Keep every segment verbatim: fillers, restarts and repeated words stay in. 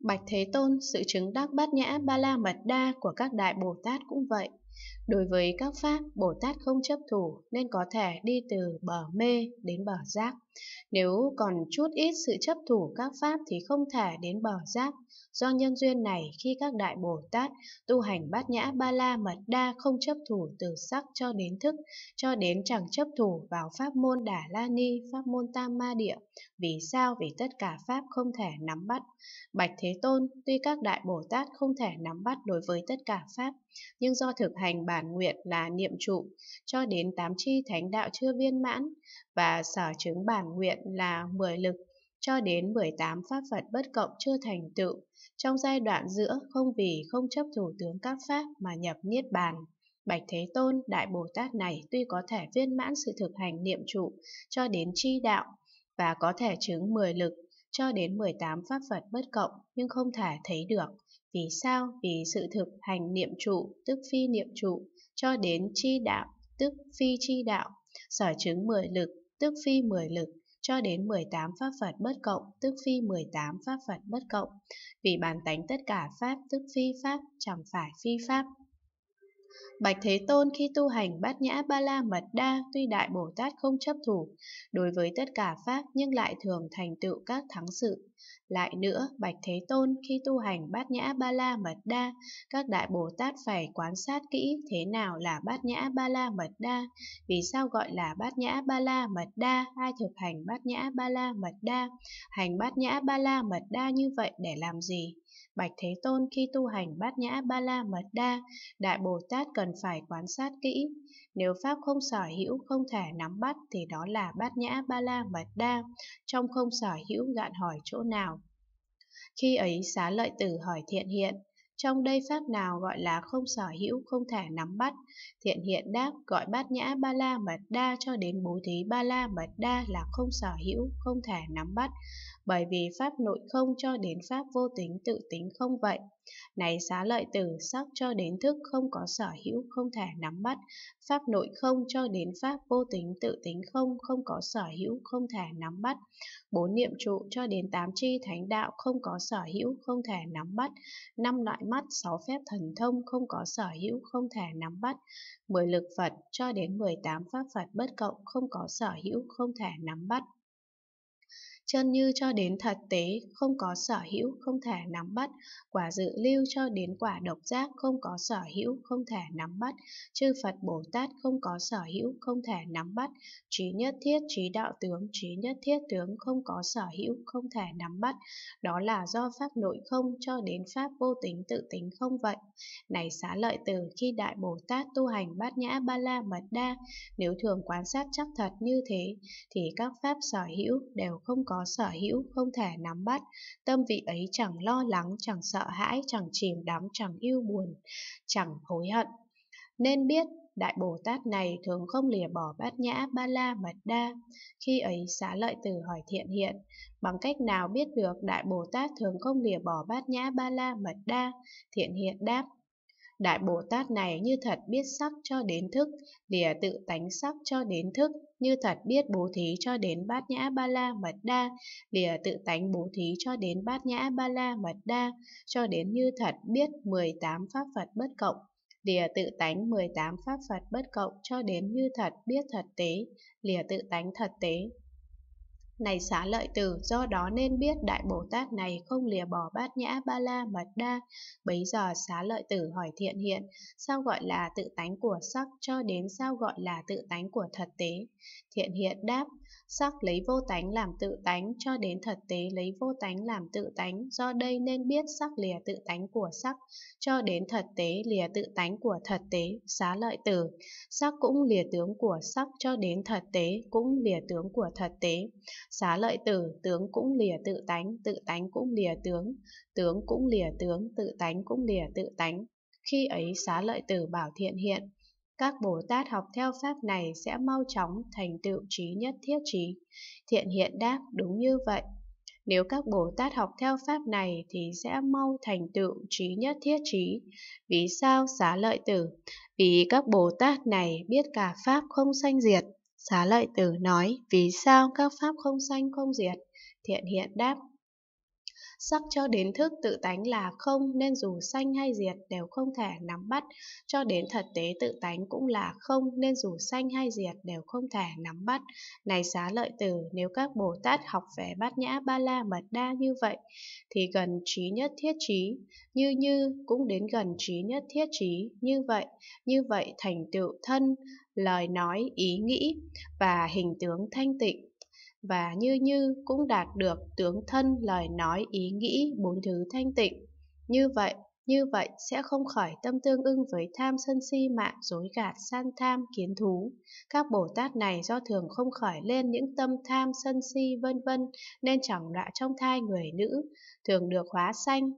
Bạch Thế Tôn, sự chứng đắc bát nhã ba la mật đa của các đại Bồ Tát cũng vậy. Đối với các pháp, Bồ Tát không chấp thủ nên có thể đi từ bờ mê đến bờ giác. Nếu còn chút ít sự chấp thủ các pháp thì không thể đến bờ giác. Do nhân duyên này, khi các đại Bồ Tát tu hành bát nhã ba la mật đa không chấp thủ từ sắc cho đến thức, cho đến chẳng chấp thủ vào pháp môn Đà La Ni, pháp môn Tam Ma Địa. Vì sao? Vì tất cả pháp không thể nắm bắt. Bạch Thế Tôn, tuy các đại Bồ Tát không thể nắm bắt đối với tất cả pháp, nhưng do thực hành bản nguyện là niệm trụ cho đến tám chi thánh đạo chưa viên mãn và sở chứng bản nguyện là mười lực cho đến mười tám pháp Phật bất cộng chưa thành tựu, trong giai đoạn giữa không vì không chấp thủ tướng các pháp mà nhập niết bàn. Bạch Thế Tôn, đại Bồ Tát này tuy có thể viên mãn sự thực hành niệm trụ cho đến chi đạo và có thể chứng mười lực cho đến mười tám pháp Phật bất cộng nhưng không thể thấy được. Vì sao? Vì sự thực hành niệm trụ, tức phi niệm trụ, cho đến chi đạo, tức phi chi đạo, sở chứng mười lực, tức phi mười lực, cho đến mười tám pháp Phật bất cộng, tức phi mười tám pháp Phật bất cộng. Vì bản tánh tất cả pháp, tức phi pháp, chẳng phải phi pháp. Bạch Thế Tôn, khi tu hành bát nhã ba la mật đa, tuy đại Bồ Tát không chấp thủ đối với tất cả pháp nhưng lại thường thành tựu các thắng sự. Lại nữa, Bạch Thế Tôn, khi tu hành bát nhã ba la mật đa, các đại Bồ Tát phải quan sát kỹ thế nào là bát nhã ba la mật đa, vì sao gọi là bát nhã ba la mật đa, ai thực hành bát nhã ba la mật đa, hành bát nhã ba la mật đa như vậy để làm gì? Bạch Thế Tôn, khi tu hành bát nhã ba la mật đa, đại Bồ Tát cần phải quan sát kỹ. Nếu pháp không sở hữu, không thể nắm bắt thì đó là bát nhã ba la mật đa. Trong không sở hữu gạn hỏi chỗ nào? Khi ấy Xá Lợi Tử hỏi Thiện Hiện, trong đây pháp nào gọi là không sở hữu, không thể nắm bắt? Thiện Hiện đáp, gọi bát nhã ba la mật đa cho đến bố thí ba la mật đa là không sở hữu, không thể nắm bắt, bởi vì pháp nội không cho đến pháp vô tính tự tính không vậy. Này Xá Lợi Tử, sắc cho đến thức không có sở hữu, không thể nắm bắt, pháp nội không cho đến pháp vô tính tự tính không không có sở hữu, không thể nắm bắt, bốn niệm trụ cho đến tám chi thánh đạo không có sở hữu, không thể nắm bắt, năm loại mắt, sáu phép thần thông không có sở hữu, không thể nắm bắt, mười lực Phật cho đến mười tám pháp Phật bất cộng không có sở hữu, không thể nắm bắt, chân như cho đến thật tế không có sở hữu, không thể nắm bắt, quả dự lưu cho đến quả độc giác không có sở hữu, không thể nắm bắt, chư Phật Bồ Tát không có sở hữu, không thể nắm bắt, trí nhất thiết trí đạo tướng, trí nhất thiết tướng không có sở hữu, không thể nắm bắt, đó là do pháp nội không cho đến pháp vô tính tự tính không vậy. Này Xá Lợi Tử, khi đại Bồ Tát tu hành bát nhã ba la mật đa, nếu thường quan sát chắc thật như thế thì các pháp sở hữu đều không có sở hữu, không thể nắm bắt, tâm vị ấy chẳng lo lắng, chẳng sợ hãi, chẳng chìm đắm, chẳng ưu buồn, chẳng hối hận. Nên biết đại Bồ Tát này thường không lìa bỏ bát nhã ba la mật đa. Khi ấy Xá Lợi Tử hỏi Thiện Hiện, bằng cách nào biết được đại Bồ Tát thường không lìa bỏ bát nhã ba la mật đa? Thiện Hiện đáp, đại Bồ Tát này như thật biết sắc cho đến thức, lìa tự tánh sắc cho đến thức, như thật biết bố thí cho đến bát nhã ba la mật đa, lìa tự tánh bố thí cho đến bát nhã ba la mật đa, cho đến như thật biết mười tám pháp Phật bất cộng, lìa tự tánh mười tám pháp Phật bất cộng, cho đến như thật biết thật tế, lìa tự tánh thật tế. Này Xá Lợi Tử, do đó nên biết đại Bồ Tát này không lìa bỏ bát nhã ba la mật đa. Bấy giờ Xá Lợi Tử hỏi Thiện Hiện, sao gọi là tự tánh của sắc cho đến sao gọi là tự tánh của thật tế? Thiện Hiện đáp, sắc lấy vô tánh làm tự tánh cho đến thật tế lấy vô tánh làm tự tánh, do đây nên biết sắc lìa tự tánh của sắc cho đến thật tế lìa tự tánh của thật tế. Xá Lợi Tử, sắc cũng lìa tướng của sắc cho đến thật tế cũng lìa tướng của thật tế. Xá Lợi Tử, tướng cũng lìa tự tánh, tự tánh cũng lìa tướng, tướng cũng lìa tướng, tự tánh cũng lìa tự tánh. Khi ấy Xá Lợi Tử bảo Thiện Hiện, các Bồ Tát học theo pháp này sẽ mau chóng thành tựu trí nhất thiết trí. Thiện Hiện đáp, đúng như vậy. Nếu các Bồ Tát học theo pháp này thì sẽ mau thành tựu trí nhất thiết trí. Vì sao? Xá Lợi Tử, vì các Bồ Tát này biết cả pháp không sanh diệt. Xá Lợi Tử nói, vì sao các pháp không sanh không diệt? Thiện Hiện đáp, Sắc cho đến thức tự tánh là không, nên dù sanh hay diệt đều không thể nắm bắt. Cho đến thật tế tự tánh cũng là không, nên dù sanh hay diệt đều không thể nắm bắt. Này Xá Lợi Tử, nếu các Bồ Tát học về Bát Nhã Ba La Mật Đa như vậy, thì gần trí nhất thiết trí, như như cũng đến gần trí nhất thiết trí, như vậy, như vậy thành tựu thân, lời nói, ý nghĩ và hình tướng thanh tịnh. Và như như cũng đạt được tướng thân, lời nói, ý nghĩ, bốn thứ thanh tịnh. Như vậy, như vậy sẽ không khởi tâm tương ưng với tham sân si mạn, dối gạt, san tham, kiến thú. Các Bồ Tát này do thường không khởi lên những tâm tham sân si vân vân, nên chẳng đọa trong thai người nữ, thường được hóa sanh,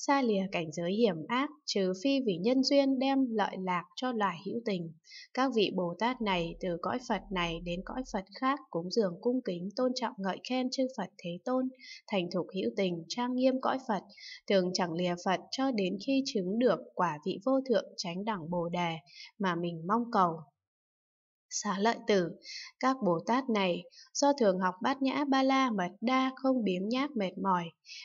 xa lìa cảnh giới hiểm ác, trừ phi vì nhân duyên đem lợi lạc cho loài hữu tình. Các vị Bồ Tát này từ cõi Phật này đến cõi Phật khác cúng dường cung kính, tôn trọng ngợi khen chư Phật Thế Tôn, thành thục hữu tình, trang nghiêm cõi Phật, thường chẳng lìa Phật cho đến khi chứng được quả vị vô thượng chánh đẳng Bồ Đề mà mình mong cầu. Xá Lợi Tử, các Bồ Tát này do thường học Bát Nhã Ba La Mật Đa không biếng nhác mệt mỏi,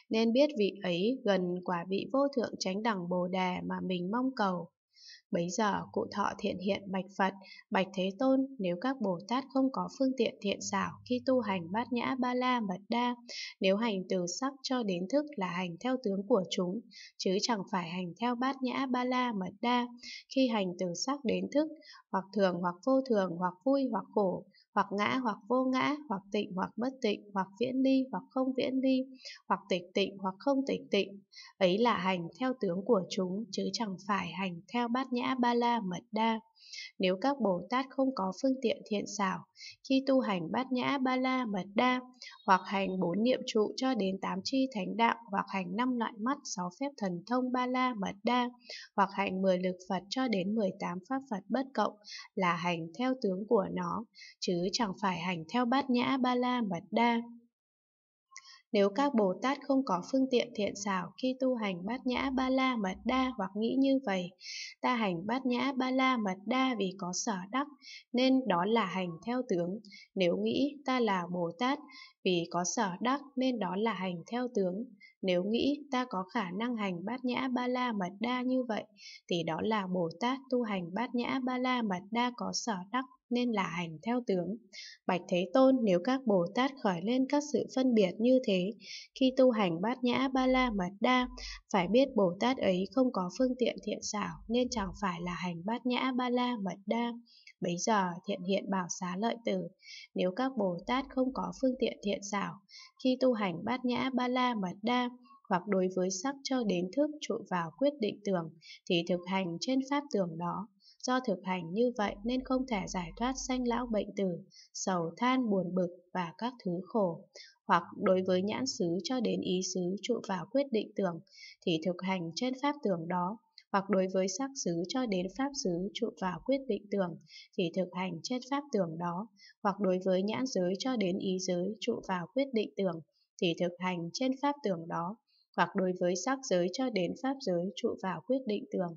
nên biết vị ấy gần quả vị vô thượng chánh đẳng Bồ Đề mà mình mong cầu. Bấy giờ cụ Thọ Thiện hiện bạch Phật, bạch Thế Tôn, nếu các Bồ Tát không có phương tiện thiện xảo khi tu hành Bát Nhã Ba La Mật Đa, nếu hành từ sắc cho đến thức là hành theo tướng của chúng, chứ chẳng phải hành theo Bát Nhã Ba La Mật Đa. Khi hành từ sắc đến thức, hoặc thường hoặc vô thường, hoặc vui hoặc khổ, hoặc ngã hoặc vô ngã, hoặc tịnh hoặc bất tịnh, hoặc viễn ly hoặc không viễn ly, hoặc tịch tịnh hoặc không tịch tịnh, ấy là hành theo tướng của chúng, chứ chẳng phải hành theo Bát Nhã Ba La Mật Đa. Nếu các Bồ Tát không có phương tiện thiện xảo khi tu hành Bát Nhã Ba La Mật Đa, hoặc hành bốn niệm trụ cho đến tám chi thánh đạo, hoặc hành năm loại mắt, sáu phép thần thông Ba La Mật Đa, hoặc hành mười lực Phật cho đến mười tám pháp Phật bất cộng, là hành theo tướng của nó, chứ chẳng phải hành theo Bát Nhã Ba La Mật Đa. Nếu các Bồ Tát không có phương tiện thiện xảo khi tu hành Bát Nhã Ba La Mật Đa, hoặc nghĩ như vầy: ta hành Bát Nhã Ba La Mật Đa vì có sở đắc, nên đó là hành theo tướng. Nếu nghĩ ta là Bồ Tát vì có sở đắc, nên đó là hành theo tướng. Nếu nghĩ ta có khả năng hành Bát Nhã Ba La Mật Đa như vậy, thì đó là Bồ Tát tu hành Bát Nhã Ba La Mật Đa có sở đắc, nên là hành theo tướng. Bạch Thế Tôn, nếu các Bồ Tát khởi lên các sự phân biệt như thế khi tu hành Bát Nhã Ba La Mật Đa, phải biết Bồ Tát ấy không có phương tiện thiện xảo, nên chẳng phải là hành Bát Nhã Ba La Mật Đa. Bấy giờ Thiện hiện bảo Xá Lợi Tử, nếu các Bồ Tát không có phương tiện thiện xảo khi tu hành Bát Nhã Ba La Mật Đa, hoặc đối với sắc cho đến thức trụ vào quyết định tưởng, thì thực hành trên pháp tưởng đó. Do thực hành như vậy nên không thể giải thoát sanh lão bệnh tử, sầu than buồn bực và các thứ khổ. Hoặc đối với nhãn xứ cho đến ý xứ trụ vào quyết định tưởng, thì thực hành trên pháp tưởng đó. Hoặc đối với sắc xứ cho đến pháp xứ trụ vào quyết định tưởng, thì thực hành trên pháp tưởng đó. Hoặc đối với nhãn giới cho đến ý giới trụ vào quyết định tưởng, thì thực hành trên pháp tưởng đó. Hoặc đối với sắc giới cho đến pháp giới trụ vào quyết định tưởng,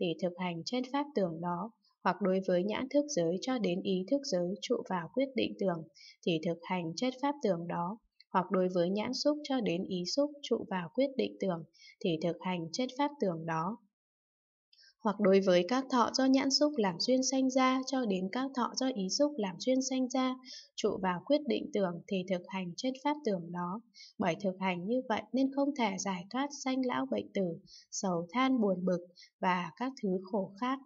thì thực hành trên pháp tưởng đó. Hoặc đối với nhãn thức giới cho đến ý thức giới trụ vào quyết định tưởng, thì thực hành trên pháp tưởng đó. Hoặc đối với nhãn xúc cho đến ý xúc trụ vào quyết định tưởng, thì thực hành trên pháp tưởng đó. Hoặc đối với các thọ do nhãn xúc làm duyên sanh ra cho đến các thọ do ý xúc làm duyên sanh ra trụ vào quyết định tưởng, thì thực hành trên pháp tưởng đó. Bởi thực hành như vậy nên không thể giải thoát sanh lão bệnh tử, sầu than buồn bực và các thứ khổ khác.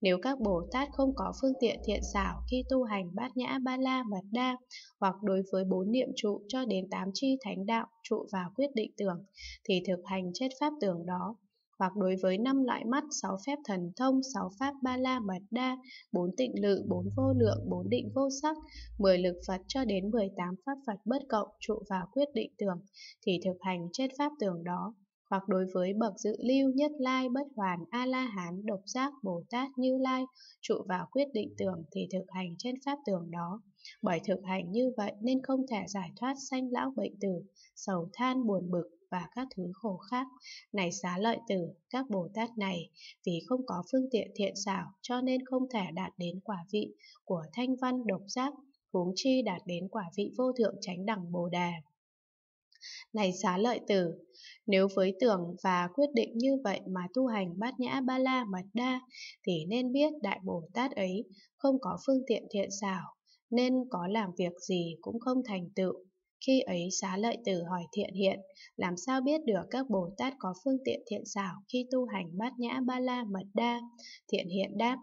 Nếu các Bồ Tát không có phương tiện thiện xảo khi tu hành Bát Nhã Ba La Mật Đa, hoặc đối với bốn niệm trụ cho đến tám chi thánh đạo trụ vào quyết định tưởng, thì thực hành trên pháp tưởng đó. Hoặc đối với năm loại mắt, sáu phép thần thông, sáu pháp Ba La Mật Đa, bốn tịnh lự, bốn vô lượng, bốn định vô sắc, mười lực Phật cho đến mười tám pháp Phật bất cộng trụ vào quyết định tưởng, thì thực hành trên pháp tưởng đó. Hoặc đối với bậc dự lưu, nhất lai, bất hoàn, a la hán, độc giác, Bồ Tát, Như Lai trụ vào quyết định tưởng, thì thực hành trên pháp tưởng đó. Bởi thực hành như vậy nên không thể giải thoát sanh lão bệnh tử, sầu than buồn bực và các thứ khổ khác. Này Xá Lợi Tử, các Bồ Tát này vì không có phương tiện thiện xảo cho nên không thể đạt đến quả vị của thanh văn độc giác, huống chi đạt đến quả vị vô thượng chánh đẳng Bồ Đề. Này xá lợi tử, nếu với tưởng và quyết định như vậy mà tu hành bát nhã ba la mật đa, thì nên biết Đại Bồ Tát ấy không có phương tiện thiện xảo, nên có làm việc gì cũng không thành tựu. Khi ấy xá lợi tử hỏi Thiện Hiện, làm sao biết được các Bồ Tát có phương tiện thiện xảo khi tu hành bát nhã ba la mật đa? Thiện Hiện đáp,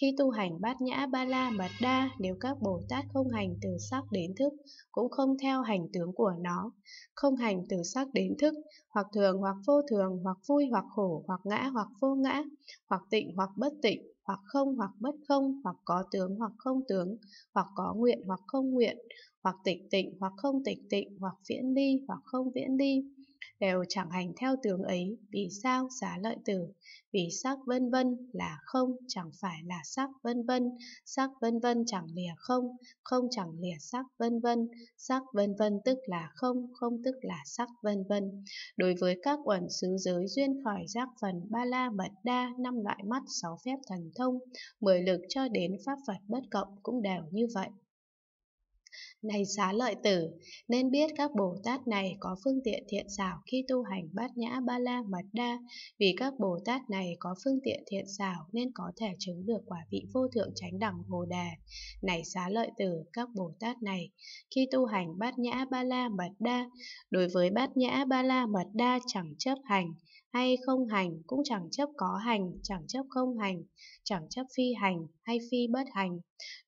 khi tu hành bát nhã ba la mật đa, nếu các Bồ Tát không hành từ sắc đến thức, cũng không theo hành tướng của nó, không hành từ sắc đến thức, hoặc thường hoặc vô thường, hoặc vui hoặc khổ, hoặc ngã hoặc vô ngã, hoặc tịnh hoặc bất tịnh, hoặc không hoặc bất không, hoặc có tướng hoặc không tướng, hoặc có nguyện hoặc không nguyện, hoặc tịch tịnh hoặc không tịch tịnh, hoặc viễn ly hoặc không viễn ly, đều chẳng hành theo tướng ấy. Vì sao? Xá lợi tử, vì sắc vân vân là không, chẳng phải là sắc vân vân, sắc vân vân chẳng lìa không, không chẳng lìa sắc vân vân, sắc vân vân tức là không, không tức là sắc vân vân. Đối với các uẩn xứ giới duyên khỏi giác phần ba la mật đa, năm loại mắt, sáu phép thần thông, mười lực cho đến pháp Phật bất cộng cũng đều như vậy. Này xá lợi tử, nên biết các Bồ Tát này có phương tiện thiện xảo khi tu hành bát nhã ba la mật đa, vì các Bồ Tát này có phương tiện thiện xảo nên có thể chứng được quả vị vô thượng chánh đẳng Bồ Đề. Này xá lợi tử, các Bồ Tát này khi tu hành bát nhã ba la mật đa, đối với bát nhã ba la mật đa chẳng chấp hành hay không hành, cũng chẳng chấp có hành, chẳng chấp không hành, chẳng chấp phi hành hay phi bất hành.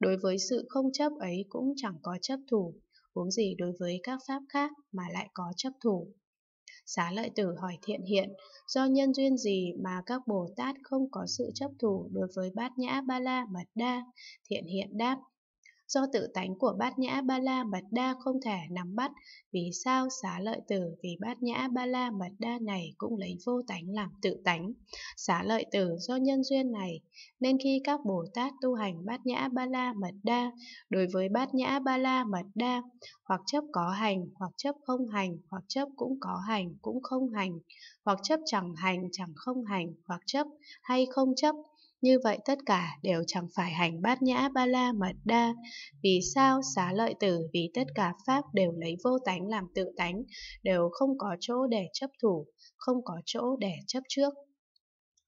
Đối với sự không chấp ấy cũng chẳng có chấp thủ, huống gì đối với các pháp khác mà lại có chấp thủ. Xá lợi tử hỏi Thiện Hiện, do nhân duyên gì mà các Bồ Tát không có sự chấp thủ đối với bát nhã ba la mật đa? Thiện Hiện đáp, do tự tánh của bát nhã ba la mật đa không thể nắm bắt. Vì sao? Xá lợi tử, vì bát nhã ba la mật đa này cũng lấy vô tánh làm tự tánh. Xá lợi tử, do nhân duyên này nên khi các Bồ Tát tu hành bát nhã ba la mật đa, đối với bát nhã ba la mật đa hoặc chấp có hành, hoặc chấp không hành, hoặc chấp cũng có hành cũng không hành, hoặc chấp chẳng hành chẳng không hành, hoặc chấp hay không chấp, như vậy tất cả đều chẳng phải hành bát nhã ba la mật đa. Vì sao? Xá lợi tử, vì tất cả pháp đều lấy vô tánh làm tự tánh, đều không có chỗ để chấp thủ, không có chỗ để chấp trước.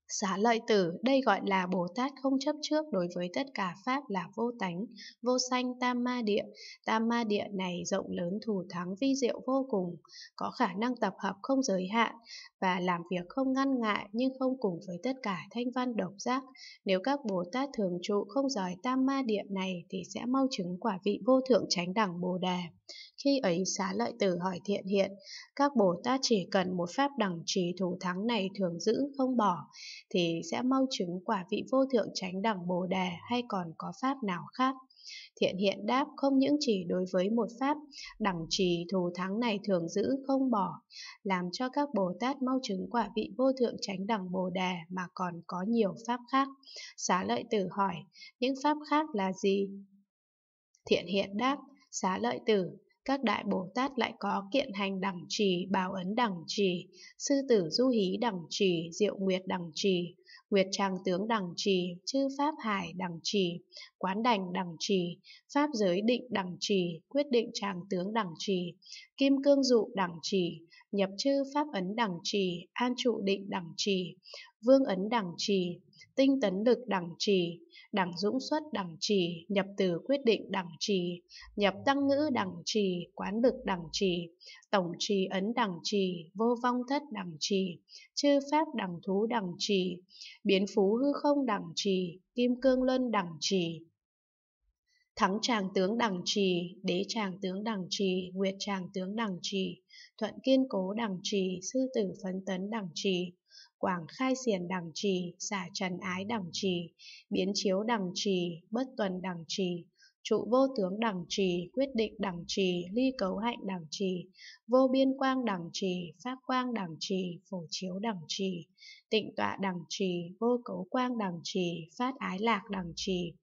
Xá lợi tử, đây gọi là Bồ Tát không chấp trước đối với tất cả pháp là vô tánh, vô sanh tam ma địa. Tam ma địa này rộng lớn thù thắng vi diệu vô cùng, có khả năng tập hợp không giới hạn và làm việc không ngăn ngại, nhưng không cùng với tất cả thanh văn độc giác. Nếu các Bồ Tát thường trụ không rời tam ma địa này thì sẽ mau chứng quả vị vô thượng chánh đẳng Bồ Đề. Khi ấy xá lợi tử hỏi Thiện Hiện, các Bồ Tát chỉ cần một pháp đẳng trì thủ thắng này thường giữ không bỏ thì sẽ mau chứng quả vị vô thượng chánh đẳng Bồ Đề, hay còn có pháp nào khác? Thiện Hiện đáp, không những chỉ đối với một pháp đẳng trì thù thắng này thường giữ không bỏ, làm cho các Bồ Tát mau chứng quả vị vô thượng chánh đẳng Bồ Đề, mà còn có nhiều pháp khác. Xá lợi tử hỏi, những pháp khác là gì? Thiện Hiện đáp, xá lợi tử, các đại Bồ Tát lại có kiện hành đẳng trì, bào ấn đẳng trì, sư tử du hí đẳng trì, diệu nguyệt đẳng trì, nguyệt tràng tướng đẳng trì, chư pháp hải đẳng trì, quán đành đẳng trì, pháp giới định đẳng trì, quyết định tràng tướng đẳng trì, kim cương dụ đẳng trì, nhập chư pháp ấn đẳng trì, an trụ định đẳng trì, vương ấn đẳng trì, tinh tấn lực đẳng trì, đẳng dũng xuất đẳng trì, nhập từ quyết định đẳng trì, nhập tăng ngữ đẳng trì, quán lực đẳng trì, tổng trì ấn đẳng trì, vô vong thất đẳng trì, chư pháp đẳng thú đẳng trì, biến phú hư không đẳng trì, kim cương luân đẳng trì, thắng tràng tướng đẳng trì, đế tràng tướng đẳng trì, nguyệt tràng tướng đẳng trì, thuận kiên cố đẳng trì, sư tử phấn tấn đẳng trì, quảng khai xiển đẳng trì, xả trần ái đẳng trì, biến chiếu đẳng trì, bất tuần đẳng trì, trụ vô tướng đẳng trì, quyết định đẳng trì, ly cấu hạnh đẳng trì, vô biên quang đẳng trì, pháp quang đẳng trì, phổ chiếu đẳng trì, tịnh tọa đẳng trì, vô cấu quang đẳng trì, phát ái lạc đẳng trì,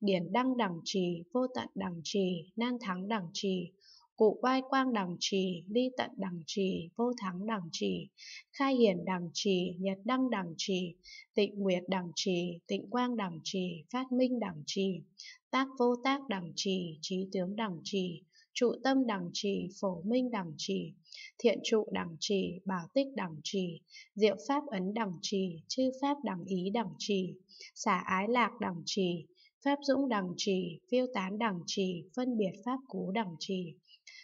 điển đăng đẳng trì, vô tận đẳng trì, nan thắng đẳng trì, cụ oai quang đẳng trì, ly tận đẳng trì, vô thắng đẳng trì, khai hiển đẳng trì, nhật đăng đẳng trì, tịnh nguyệt đẳng trì, tịnh quang đẳng trì, phát minh đẳng trì, tác vô tác đẳng trì, trí tướng đẳng trì, trụ tâm đẳng trì, phổ minh đẳng trì, thiện trụ đẳng trì, bảo tích đẳng trì, diệu pháp ấn đẳng trì, chư pháp đẳng ý đẳng trì, xả ái lạc đẳng trì, pháp dũng đẳng trì, phiêu tán đẳng trì, phân biệt pháp cú đẳng trì,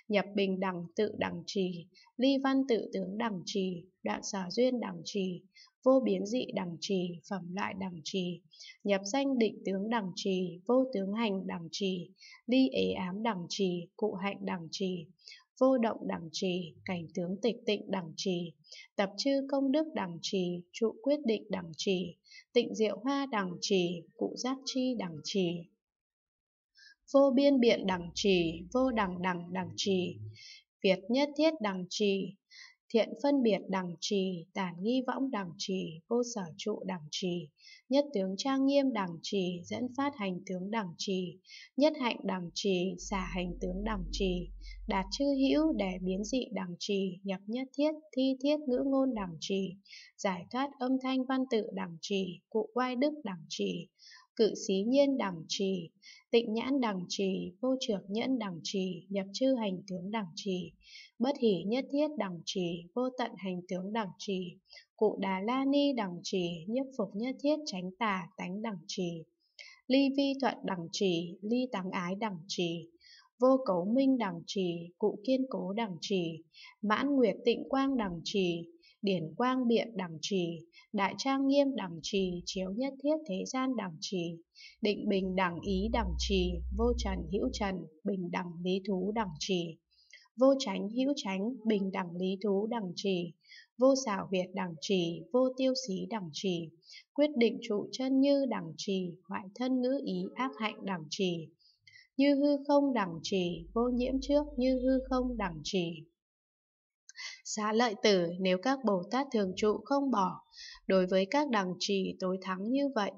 nhập bình đẳng tự đẳng trì, ly văn tự tướng đẳng trì, đoạn xả duyên đẳng trì, vô biến dị đẳng trì, phẩm loại đẳng trì, nhập danh định tướng đẳng trì, vô tướng hành đẳng trì, ly ế ám đẳng trì, cụ hạnh đẳng trì, vô động đẳng trì, cảnh tướng tịch tịnh đẳng trì, tập chư công đức đẳng trì, trụ quyết định đẳng trì, tịnh diệu hoa đẳng trì, cụ giác chi đẳng trì, vô biên biện đẳng trì, vô đẳng đẳng đẳng trì, việt nhất thiết đẳng trì, thiện phân biệt đẳng trì, tản nghi võng đẳng trì, vô sở trụ đẳng trì, nhất tướng trang nghiêm đẳng trì, dẫn phát hành tướng đẳng trì, nhất hạnh đẳng trì, xả hành tướng đẳng trì, đạt chư hữu để biến dị đẳng trì, nhập nhất thiết thi thiết ngữ ngôn đẳng trì, giải thoát âm thanh văn tự đẳng trì, cụ oai đức đẳng trì, cự xí nhiên đẳng trì, tịnh nhãn đẳng trì, vô trược nhẫn đẳng trì, nhập chư hành tướng đẳng trì, bất hỷ nhất thiết đẳng trì, vô tận hành tướng đẳng trì, cụ Đà La Ni đẳng trì, nhiếp phục nhất thiết chánh tà tánh đẳng trì, ly vi thuận đẳng trì, ly táng ái đẳng trì, vô cấu minh đẳng trì, cụ kiên cố đẳng trì, mãn nguyệt tịnh quang đẳng trì, điển quang biện đẳng trì, đại trang nghiêm đẳng trì, chiếu nhất thiết thế gian đẳng trì, định bình đẳng ý đẳng trì, vô trần hữu trần, bình đẳng lý thú đẳng trì, vô chánh hữu chánh, bình đẳng lý thú đẳng trì, vô xảo việt đẳng trì, vô tiêu xí đẳng trì, quyết định trụ chân như đẳng trì, hoại thân ngữ ý ác hạnh đẳng trì, như hư không đẳng trì, vô nhiễm trước như hư không đẳng trì. Xá lợi tử, nếu các Bồ Tát thường trụ không bỏ đối với các đẳng trì tối thắng như vậy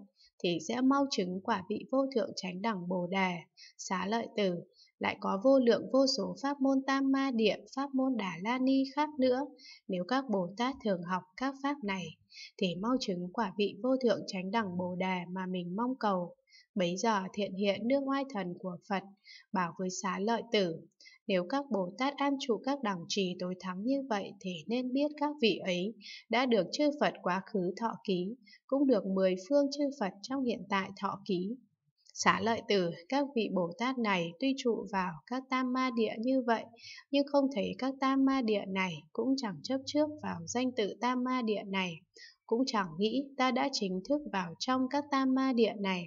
thì sẽ mau chứng quả vị vô thượng chánh đẳng Bồ Đề. Xá lợi tử, lại có vô lượng vô số pháp môn Tam Ma Địa, pháp môn Đà La Ni khác nữa. Nếu các Bồ Tát thường học các pháp này thì mau chứng quả vị vô thượng chánh đẳng Bồ Đề mà mình mong cầu. Bấy giờ Thiện Hiện đương oai thần của Phật bảo với Xá Lợi Tử: nếu các Bồ Tát an trụ các đẳng trì tối thắng như vậy thì nên biết các vị ấy đã được chư Phật quá khứ thọ ký, cũng được mười phương chư Phật trong hiện tại thọ ký. Xá Lợi Tử, các vị Bồ Tát này tuy trụ vào các Tam Ma Địa như vậy, nhưng không thấy các Tam Ma Địa này, cũng chẳng chấp trước vào danh tự Tam Ma Địa này, cũng chẳng nghĩ ta đã chính thức vào trong các Tam Ma Địa này,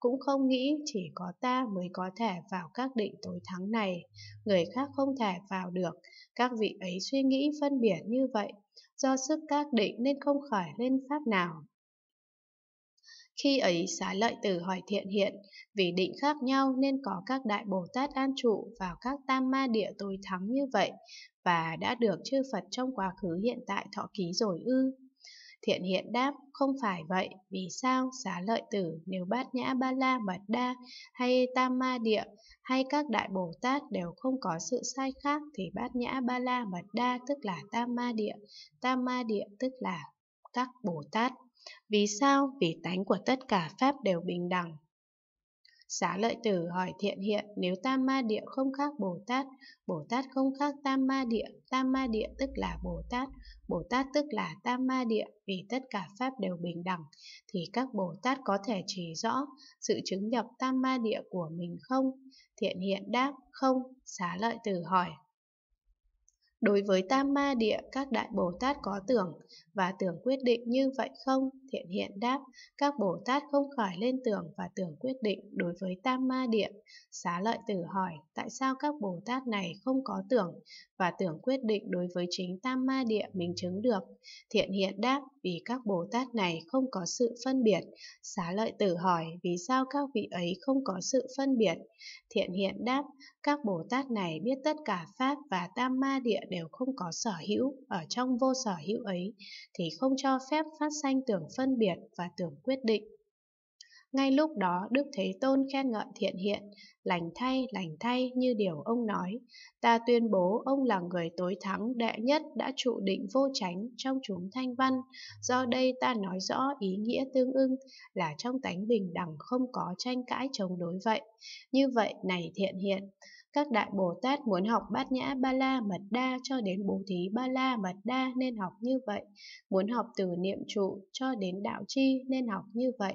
cũng không nghĩ chỉ có ta mới có thể vào các định tối thắng này, người khác không thể vào được. Các vị ấy suy nghĩ phân biệt như vậy, do sức các định nên không khởi lên pháp nào. Khi ấy Xá Lợi Tử hỏi Thiện Hiện: vì định khác nhau nên có các đại Bồ Tát an trụ vào các Tam Ma Địa tối thắng như vậy, và đã được chư Phật trong quá khứ hiện tại thọ ký rồi ư? Thiện Hiện đáp: không phải vậy. Vì sao? Xá Lợi Tử, nếu Bát Nhã Ba La Mật Đa hay Tam Ma Địa hay các đại Bồ Tát đều không có sự sai khác thì Bát Nhã Ba La Mật Đa tức là Tam Ma Địa, Tam Ma Địa tức là các Bồ Tát. Vì sao? Vì tánh của tất cả pháp đều bình đẳng. Xá Lợi Tử hỏi Thiện Hiện: nếu Tam Ma Địa không khác Bồ Tát, Bồ Tát không khác Tam Ma Địa, Tam Ma Địa tức là Bồ Tát, Bồ Tát tức là Tam Ma Địa, vì tất cả pháp đều bình đẳng, thì các Bồ Tát có thể chỉ rõ sự chứng nhập Tam Ma Địa của mình không? Thiện Hiện đáp: không. Xá Lợi Tử hỏi: đối với Tam Ma Địa, các đại Bồ Tát có tưởng và tưởng quyết định như vậy không? Thiện Hiện đáp: các Bồ Tát không khởi lên tưởng và tưởng quyết định đối với Tam Ma Địa. Xá Lợi Tử hỏi: tại sao các Bồ Tát này không có tưởng và tưởng quyết định đối với chính Tam Ma Địa mình chứng được? Thiện Hiện đáp: vì các Bồ Tát này không có sự phân biệt. Xá Lợi Tử hỏi: vì sao các vị ấy không có sự phân biệt? Thiện Hiện đáp: các Bồ Tát này biết tất cả pháp và Tam Ma Địa đều không có sở hữu, ở trong vô sở hữu ấy thì không cho phép phát sanh tưởng phân biệt và tưởng quyết định. Ngay lúc đó Đức Thế Tôn khen ngợi Thiện Hiện: lành thay, lành thay, như điều ông nói, ta tuyên bố ông là người tối thắng đệ nhất đã trụ định vô chánh trong chúng thanh văn. Do đây ta nói rõ ý nghĩa tương ưng là trong tánh bình đẳng không có tranh cãi chống đối vậy. Như vậy này Thiện Hiện, Các đại Bồ Tát muốn học Bát Nhã Ba La Mật Đa cho đến Bố Thí Ba La Mật Đa nên học như vậy. Muốn học từ niệm trụ cho đến đạo chi nên học như vậy.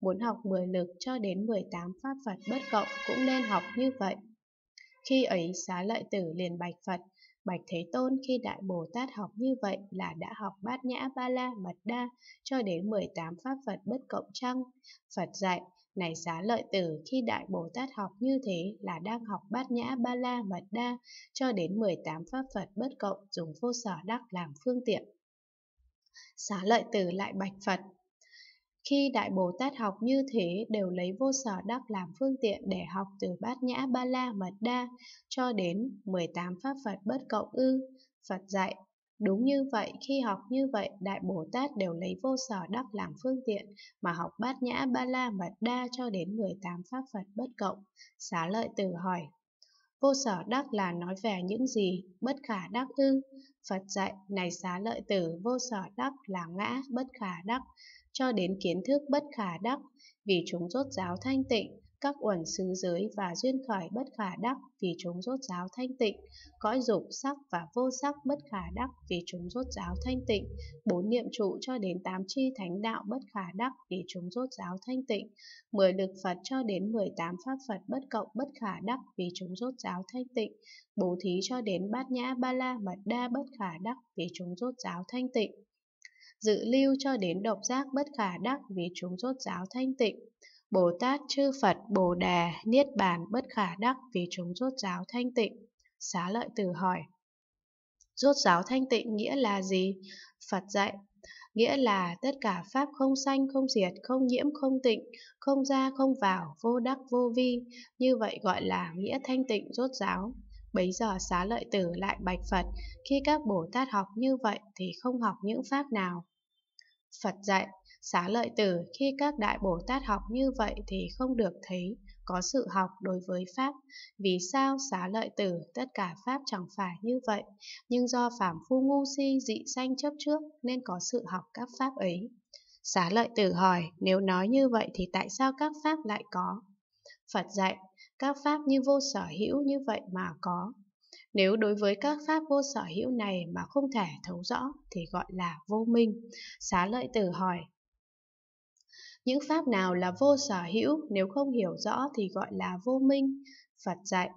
Muốn học mười lực cho đến mười tám pháp Phật bất cộng cũng nên học như vậy. Khi ấy Xá Lợi Tử liền bạch Phật: Bạch Thế Tôn, khi Đại Bồ Tát học như vậy là đã học Bát Nhã Ba La Mật Đa cho đến mười tám pháp Phật bất cộng chăng? Phật dạy: Này Xá Lợi Tử, khi Đại Bồ Tát học như thế là đang học Bát Nhã Ba La Mật Đa cho đến mười tám pháp Phật bất cộng, dùng vô sở đắc làm phương tiện. Xá Lợi Tử lại bạch Phật: Khi Đại Bồ Tát học như thế đều lấy vô sở đắc làm phương tiện để học từ Bát Nhã Ba La Mật Đa cho đến mười tám pháp Phật bất cộng ư? Phật dạy: Đúng như vậy, khi học như vậy, Đại Bồ Tát đều lấy vô sở đắc làm phương tiện mà học Bát Nhã Ba La Mật Đa cho đến mười tám pháp Phật bất cộng. Xá Lợi Tử hỏi: Vô sở đắc là nói về những gì? Bất khả đắc ư? Phật dạy: Này Xá Lợi Tử, vô sở đắc là ngã bất khả đắc cho đến kiến thức bất khả đắc, vì chúng rốt ráo thanh tịnh. Các uẩn xứ giới và duyên khởi bất khả đắc, vì chúng rốt ráo thanh tịnh. Cõi dục sắc và vô sắc bất khả đắc, vì chúng rốt ráo thanh tịnh. Bốn niệm trụ cho đến tám chi thánh đạo bất khả đắc, vì chúng rốt ráo thanh tịnh. Mười lực Phật cho đến mười tám pháp Phật bất cộng bất khả đắc, vì chúng rốt ráo thanh tịnh. Bố thí cho đến Bát Nhã Ba La Mật Đa bất khả đắc, vì chúng rốt ráo thanh tịnh. Dự lưu cho đến độc giác bất khả đắc, vì chúng rốt ráo thanh tịnh. Bồ Tát, chư Phật, Bồ Đà, Niết Bàn bất khả đắc, vì chúng rốt ráo thanh tịnh. Xá Lợi Tử hỏi: Rốt ráo thanh tịnh nghĩa là gì? Phật dạy: Nghĩa là tất cả pháp không sanh, không diệt, không nhiễm, không tịnh, không ra, không vào, vô đắc, vô vi. Như vậy gọi là nghĩa thanh tịnh rốt ráo. Bấy giờ Xá Lợi Tử lại bạch Phật: Khi các Bồ Tát học như vậy thì không học những pháp nào? Phật dạy: Xá Lợi Tử, khi các Đại Bồ Tát học như vậy thì không được thấy có sự học đối với pháp. Vì sao? Xá Lợi Tử, tất cả pháp chẳng phải như vậy, nhưng do phàm phu ngu si dị sanh chấp trước nên có sự học các pháp ấy. Xá Lợi Tử hỏi: Nếu nói như vậy thì tại sao các pháp lại có? Phật dạy: Các pháp như vô sở hữu như vậy mà có. Nếu đối với các pháp vô sở hữu này mà không thể thấu rõ thì gọi là vô minh. Xá Lợi Tử hỏi: Những pháp nào là vô sở hữu, nếu không hiểu rõ thì gọi là vô minh? Phật dạy: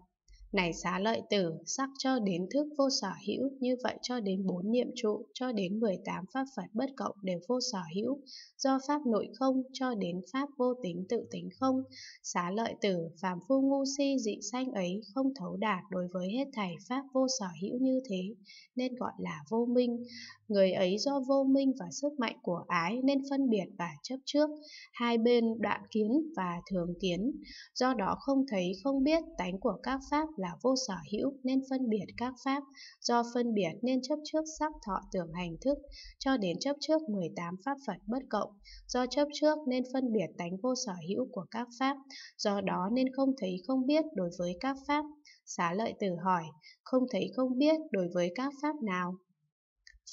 Này Xá Lợi Tử, sắc cho đến thức vô sở hữu, như vậy cho đến bốn niệm trụ, cho đến mười tám pháp Phật bất cộng đều vô sở hữu, do pháp nội không cho đến pháp vô tính tự tính không. Xá Lợi Tử, phàm phu ngu si dị sanh ấy không thấu đạt đối với hết thảy pháp vô sở hữu như thế, nên gọi là vô minh. Người ấy do vô minh và sức mạnh của ái nên phân biệt và chấp trước, hai bên đoạn kiến và thường kiến, do đó không thấy không biết tánh của các pháp là vô sở hữu nên phân biệt các pháp, do phân biệt nên chấp trước sắc thọ tưởng hành thức cho đến chấp trước mười tám pháp Phật bất cộng, do chấp trước nên phân biệt tánh vô sở hữu của các pháp, do đó nên không thấy không biết đối với các pháp. Xá Lợi Tử hỏi: Không thấy không biết đối với các pháp nào?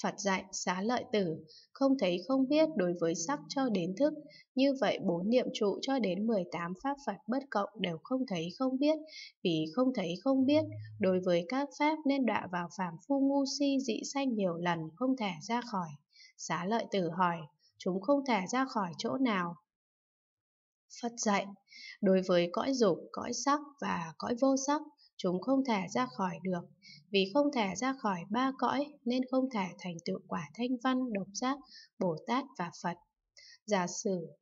Phật dạy: Xá Lợi Tử, không thấy không biết đối với sắc cho đến thức, như vậy bốn niệm trụ cho đến mười tám pháp Phật bất cộng đều không thấy không biết. Vì không thấy không biết đối với các pháp nên đọa vào phàm phu ngu si dị sanh nhiều lần không thể ra khỏi. Xá Lợi Tử hỏi: Chúng không thể ra khỏi chỗ nào? Phật dạy: Đối với cõi dục, cõi sắc và cõi vô sắc, chúng không thể ra khỏi được. Vì không thể ra khỏi ba cõi nên không thể thành tựu quả Thanh Văn, Độc Giác, Bồ Tát và Phật. Giả sử